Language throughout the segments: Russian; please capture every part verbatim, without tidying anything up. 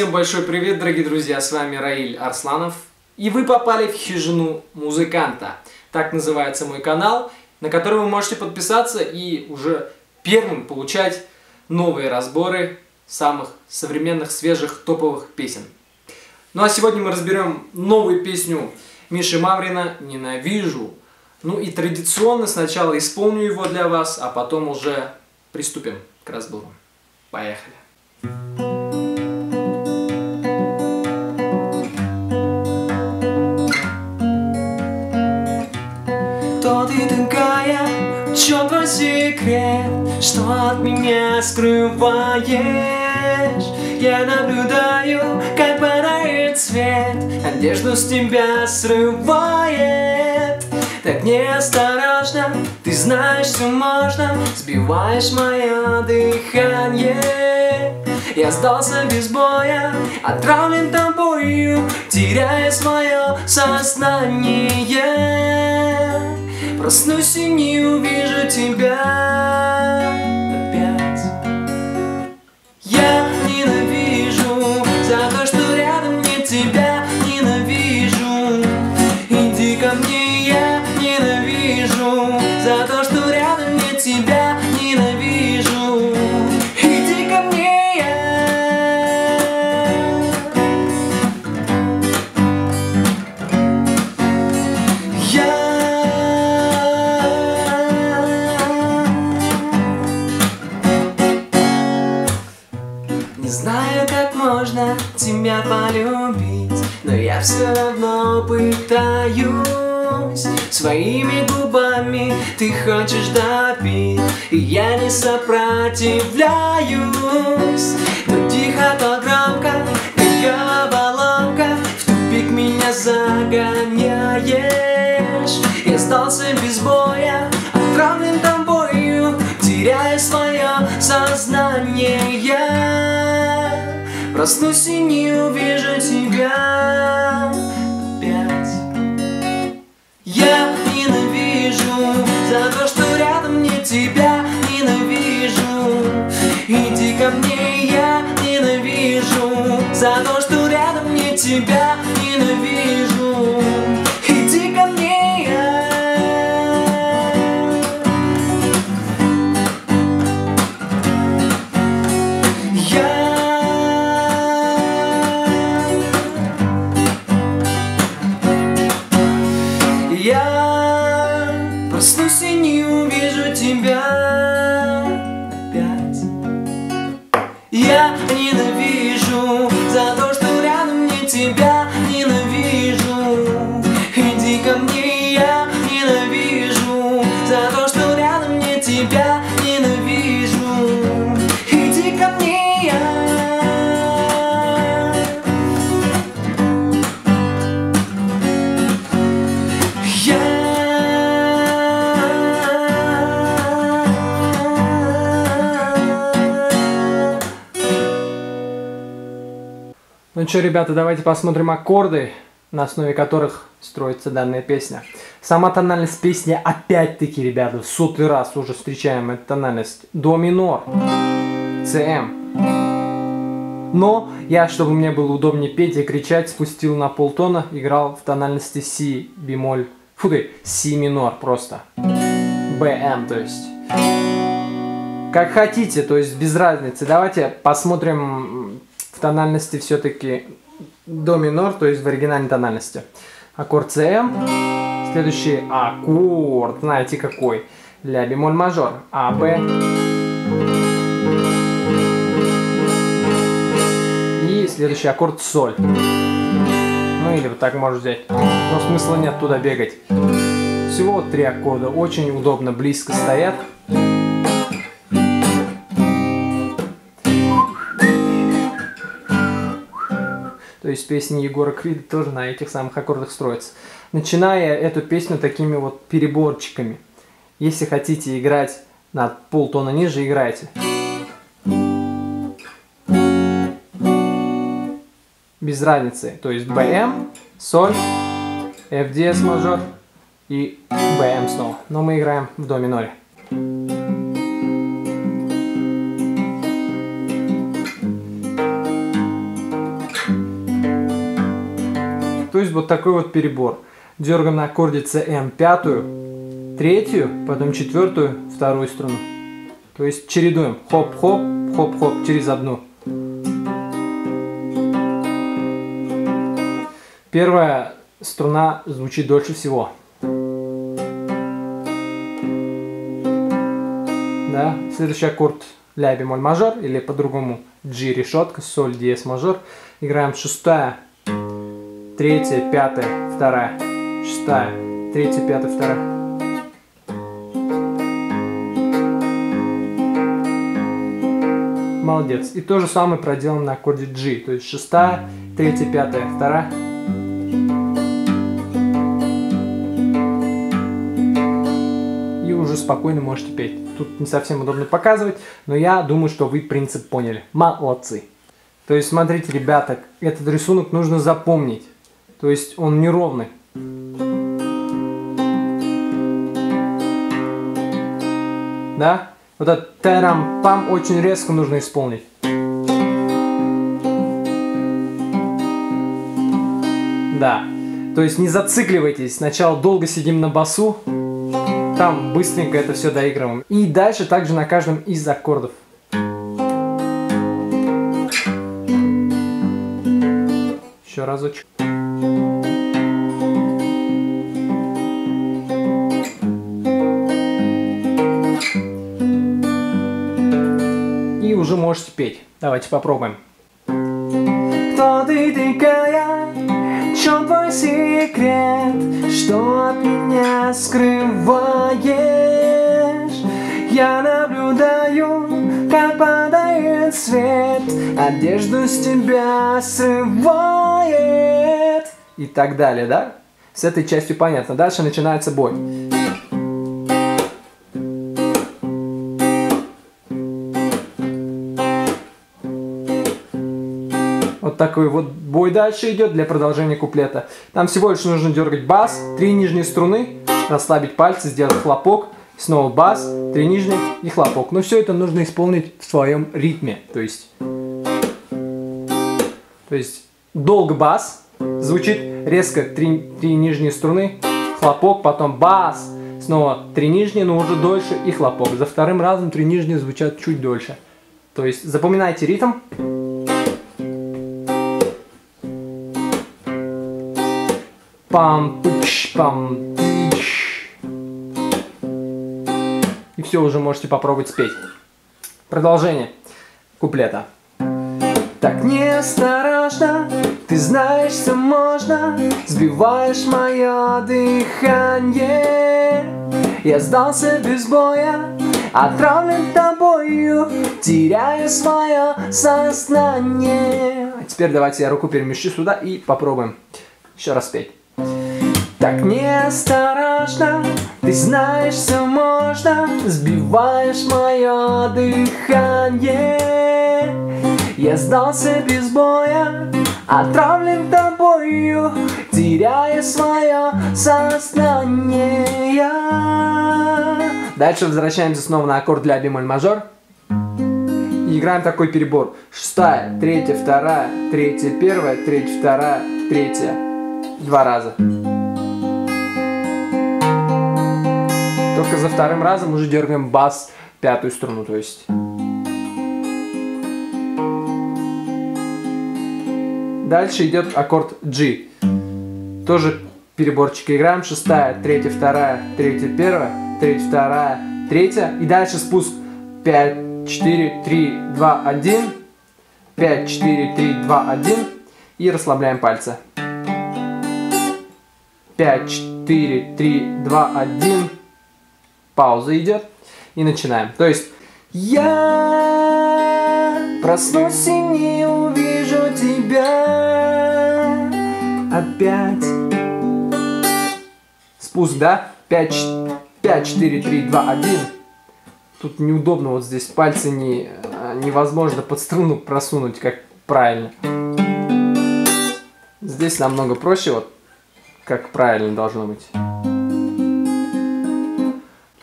Всем большой привет, дорогие друзья, с вами Раиль Арсланов. И вы попали в Хижину Музыканта. Так называется мой канал, на который вы можете подписаться и уже первым получать новые разборы самых современных, свежих, топовых песен. Ну а сегодня мы разберем новую песню Миши Марвина «Ненавижу». Ну и традиционно сначала исполню его для вас, а потом уже приступим к разбору. Поехали! Кто ты такая? В чём твой секрет? Что от меня скрываешь? Я наблюдаю, как падает свет, одежду с тебя срывает. Так неосторожно, ты знаешь, все можно, сбиваешь мое дыхание. Я сдался без боя, отравлен тобою, теряя свое сознание. Проснусь и не увижу тебя опять. Я ненавижу за то, что рядом нет тебя. Ненавижу, иди ко мне. За то, что рядом нет тебя, ненавижу. Иди ко мне, я. Я не знаю, как можно тебя полюбить, но я все равно пытаюсь. Своими губами ты хочешь допить, и я не сопротивляюсь. Но тихо, то громко, как головоломка, в тупик меня загоняешь. Я сдался без боя, отравлен тобою, теряя свое сознание. Проснусь и не увижу тебя. Я ненавижу за то, что рядом нет тебя, ненавижу. Иди ко мне, я ненавижу за то, что рядом нет тебя, ненавижу. Иди ко мне, я. Я. Проснусь и не увижу тебя опять. Я ненавижу за то, что рядом нет тебя, ненавижу. Иди ко мне, я ненавижу за то, что рядом нет тебя, ненавижу. Иди ко мне, я. Ну что, ребята, давайте посмотрим аккорды, на основе которых строится данная песня. Сама тональность песни, опять-таки, ребята, в сотый раз уже встречаем эту тональность. До минор, СМ. Но я, чтобы мне было удобнее петь и кричать, спустил на полтона, играл в тональности Си бемоль, фу ты, Си минор просто. БМ, то есть. Как хотите, то есть без разницы. Давайте посмотрим... В тональности все-таки до минор, то есть в оригинальной тональности. Аккорд СМ, следующий аккорд, знаете какой? Ля бемоль мажор, А, Б. И следующий аккорд соль. Ну или вот так можно взять, но смысла нет туда бегать. Всего три аккорда, очень удобно, близко стоят. То есть песни Егора Крида тоже на этих самых аккордах строятся. Начиная эту песню такими вот переборчиками. Если хотите играть на полтона ниже, играйте. Без разницы. То есть БМ, соль, Ф диез мажор и БМ снова. Но мы играем в до миноре. вот такой вот перебор. Дергаем на аккордице М пятую, третью, потом четвертую, вторую струну. То есть чередуем хоп-хоп, хоп-хоп через одну. Первая струна звучит дольше всего. Да? Следующий аккорд ля бемоль мажор, или по-другому G решетка, соль диез мажор. Играем шестая, третья, пятая, вторая, шестая, третья, пятая, вторая. Молодец. И то же самое проделаем на аккорде G, то есть шестая, третья, пятая, вторая. Спокойно можете петь. Тут не совсем удобно показывать, но я думаю, что вы принцип поняли. Молодцы! То есть, смотрите, ребята, этот рисунок нужно запомнить. То есть, он неровный. Да? Вот этот тарам-пам очень резко нужно исполнить. Да. То есть, не зацикливайтесь. Сначала долго сидим на басу. Там быстренько это все доигрываем. И дальше также на каждом из аккордов. Еще разочек. И уже можете петь. Давайте попробуем. Кто ты такая? В чем твой секрет, что от меня скрываешь? Я наблюдаю, как падает свет, одежду с тебя срывает. И так далее, да? С этой частью понятно. Дальше начинается бой. Такой вот бой дальше идет для продолжения куплета. Там всего лишь нужно дергать бас, три нижние струны, расслабить пальцы, сделать хлопок, снова бас, три нижних и хлопок. Но все это нужно исполнить в своем ритме. То есть, то есть долго бас звучит, резко три, три нижние струны, хлопок, потом бас, снова три нижние, но уже дольше и хлопок. За вторым разом три нижние звучат чуть дольше. То есть запоминайте ритм. Пам, пыч, пам, пыч. И все, уже можете попробовать спеть. Продолжение куплета. Так неосторожно, ты знаешь, что можно, сбиваешь мое дыхание. Я сдался без боя, отравлен тобою, теряю свое сознание. Теперь давайте я руку перемещу сюда и попробуем еще раз петь. Так неосторожно, ты знаешь, все можно, сбиваешь мое дыхание. Я сдался без боя, отравлен тобою, теряя свое сознание. Дальше возвращаемся снова на аккорд ля бемоль мажор. И играем такой перебор. Шестая, третья, вторая, третья, первая, третья, вторая, третья. Два раза. Только за вторым разом уже дергаем бас, пятую струну, то есть. Дальше идет аккорд G. Тоже переборчики играем. Шестая, третья, вторая, третья, первая, третья, вторая, третья. И дальше спуск. пять, четыре, три, два, один. пять, четыре, три, два, один. И расслабляем пальцы. пять, четыре, три, два, один. Пауза идет. И начинаем. То есть я проснусь и не увижу тебя опять. Спуск, да? пять, четыре, три, два, один. Тут неудобно, вот здесь пальцы не, невозможно под струну просунуть, как правильно. Здесь намного проще, вот как правильно должно быть.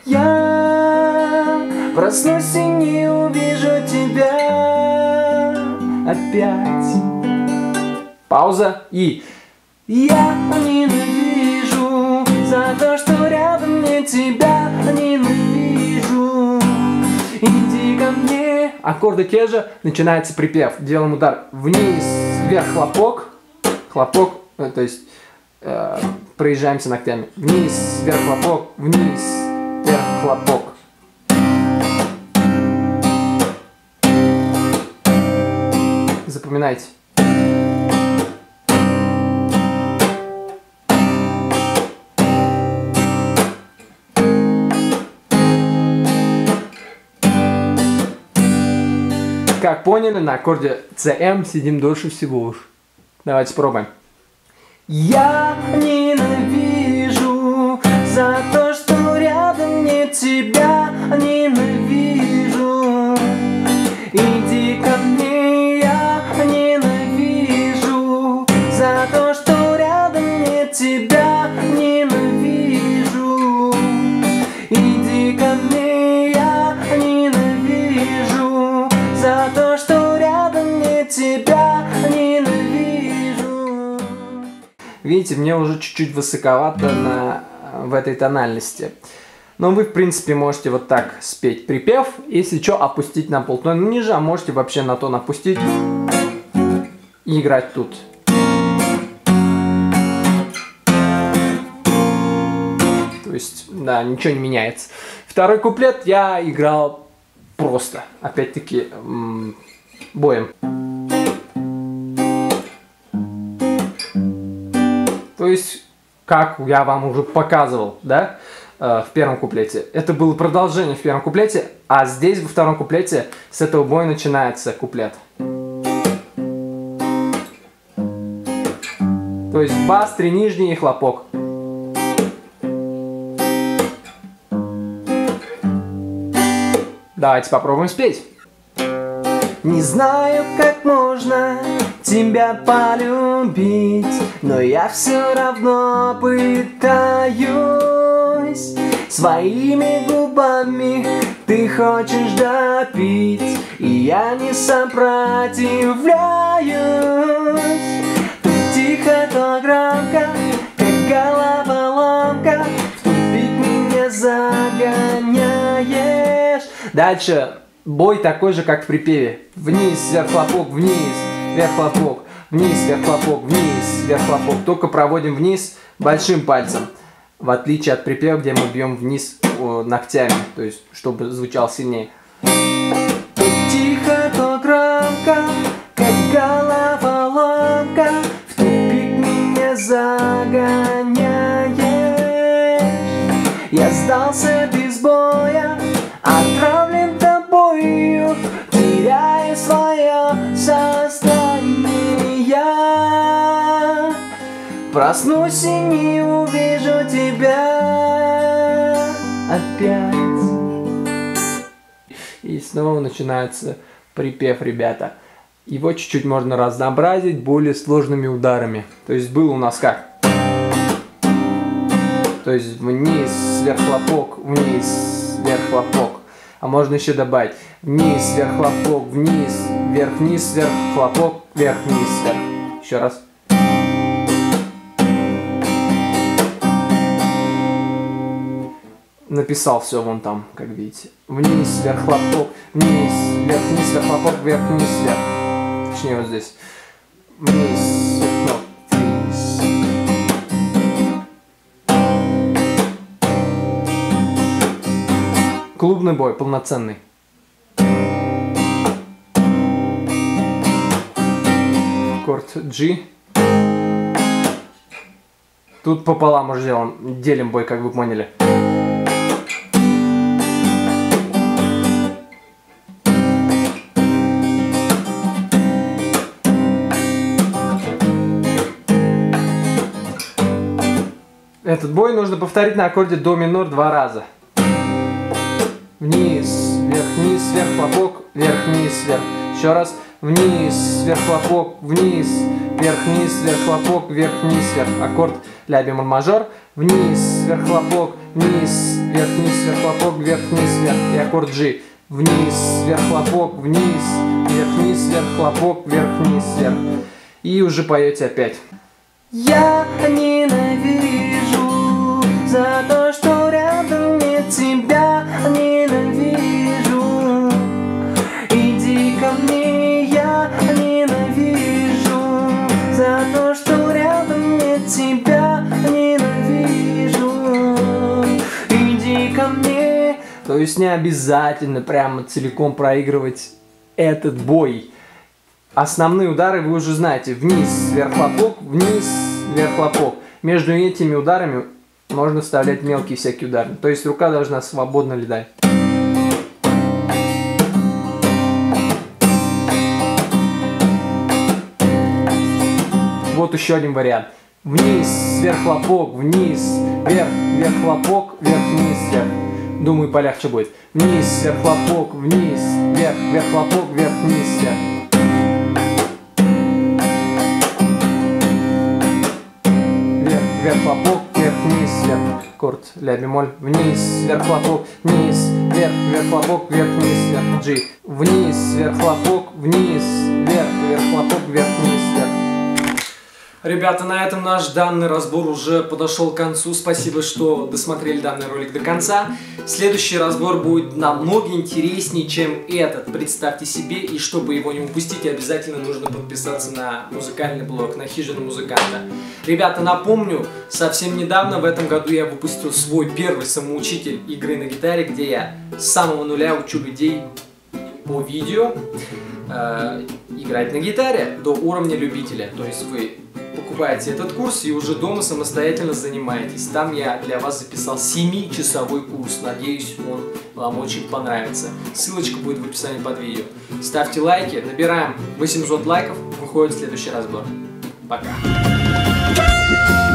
Я проснусь и не увижу тебя опять. Пауза и Я ненавижу за то, что рядом нет тебя. Ненавижу. Иди ко мне. Аккорды те же. Начинается припев. Делаем удар вниз, вверх, хлопок. Хлопок, то есть э, проезжаемся ногтями. Вниз, вверх, хлопок. Вниз, вверх, хлопок. Запоминайте. Как поняли, на аккорде си эм сидим дольше всего уж. Давайте пробуем. Я ненавижу за то, что рядом нет тебя. Ненавижу. Иди ко мне. Я ненавижу за то, что рядом нет тебя. Ненавижу. Иди ко мне. Я ненавижу за то, что рядом нет тебя. Ненавижу. Видите, мне уже чуть-чуть высоковато на, в этой тональности. Но вы, в принципе, можете вот так спеть припев, если что, опустить на полтона ниже, а можете вообще на тон опустить и играть тут. То есть, да, ничего не меняется. Второй куплет я играл просто, опять-таки, боем. То есть, как я вам уже показывал, да? В первом куплете. Это было продолжение в первом куплете, а здесь, во втором куплете, с этого боя начинается куплет. То есть бас, три нижние и хлопок. Давайте попробуем спеть. Не знаю, как можно тебя полюбить, но я все равно пытаюсь. Своими губами ты хочешь допить, и я не сопротивляюсь. Ты тихо, то громко, как головоломка, в тупик меня загоняешь. Дальше бой такой же, как в припеве. Вниз, вверх, хлопок, вниз, вверх, хлопок, вниз, вверх, хлопок, вниз, вверх, хлопок. Только проводим вниз большим пальцем. В отличие от припева, где мы бьем вниз ногтями, то есть, чтобы звучал сильнее. То тихо, то громко, как головоломка, в тупик меня загоняешь. Я сдался без боя, отравлен тобою, теряя свое сознание. Проснусь и не увижу тебя опять. И снова начинается припев, ребята. Его чуть-чуть можно разнообразить более сложными ударами. То есть было у нас как? То есть вниз, вверх, хлопок, вниз, вверх, хлопок. А можно еще добавить вниз, вверх, хлопок, вниз, вверх, вниз, вверх, хлопок, вверх, вниз, вверх. Еще раз. Написал все вон там, как видите. Вниз, вверх, хлопок, вниз, вверх, вниз, вверх, хлопок, вверх, вниз, вверх. Точнее, вот здесь. Вниз, вверх, вниз. Клубный бой, полноценный. Аккорд G. Тут пополам уже делаем, делим бой, как вы поняли. Этот бой нужно повторить на аккорде до минор два раза. Вниз, вверх, вниз, вверх, хлопок, вверх, вниз, вверх. Еще раз. Вниз, вверх, хлопок, вниз, вверх, вниз, вверх, хлопок, вверх, вниз, вверх. Аккорд ля бемоль мажор. Вниз, вверх, хлопок, вниз, вверх, вниз, вверх, хлопок, вверх, вниз, вверх. И аккорд G. Вниз, вверх, хлопок, вниз, вверх, вниз, вверх, хлопок, вверх, вниз, вверх. И уже поете опять. Я ненавижу за то, что рядом нет тебя. Ненавижу, иди ко мне. Я ненавижу за то, что рядом нет тебя. Ненавижу, иди ко мне. То есть не обязательно прямо целиком проигрывать этот бой. Основные удары вы уже знаете. Вниз, вверх, хлопок, вниз, вверх, хлопок. Между этими ударами можно вставлять мелкие всякие удары. То есть рука должна свободно летать. Вот еще один вариант. Вниз, вверх, хлопок, вниз, вверх, вверх, хлопок, вверх, вниз, вверх. Думаю, полегче будет. Вниз, вверх, хлопок, вниз, вверх, вверх, хлопок, вверх, вниз, вверх. Вверх, хлопок, вверх, вниз, вверх. Аккорд ля бемоль. Вниз, вверх, хлопок, вниз, вверх, вверх, хлопок, вверх, вниз, вверх. G. Вниз, вверх, хлопок, вниз, вверх, вверх, хлопок, вверх, вниз, вверх. Ребята, на этом наш данный разбор уже подошел к концу. Спасибо, что досмотрели данный ролик до конца. Следующий разбор будет намного интереснее, чем этот. Представьте себе, и чтобы его не упустить, обязательно нужно подписаться на музыкальный блог, на Хижину Музыканта. Ребята, напомню, совсем недавно в этом году я выпустил свой первый самоучитель игры на гитаре, где я с самого нуля учу людей по видео э, играть на гитаре до уровня любителя. То есть вы покупаете этот курс и уже дома самостоятельно занимаетесь. Там я для вас записал семичасовой курс. Надеюсь, он вам очень понравится. Ссылочка будет в описании под видео. Ставьте лайки, набираем восемьсот лайков, выходит следующий разбор. Пока! We'll be right back.